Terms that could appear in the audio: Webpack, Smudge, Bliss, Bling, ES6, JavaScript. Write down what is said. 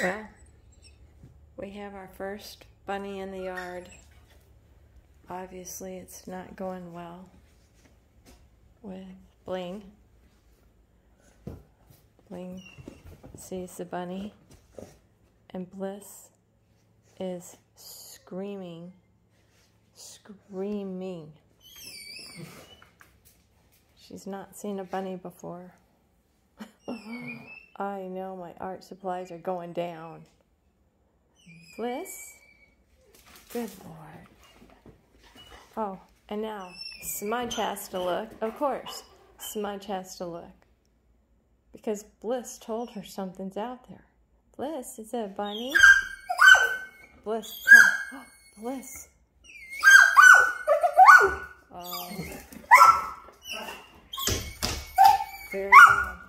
Well, we have our first bunny in the yard. Obviously, it's not going well with Bling. Bling sees the bunny, and Bliss is screaming, screaming. She's not seen a bunny before. I know, my art supplies are going down. Bliss? Good Lord. Oh, and now Smudge has to look. Of course, Smudge has to look. Because Bliss told her something's out there. Bliss, is it a bunny? Bliss. Oh, Bliss. Oh. Very good.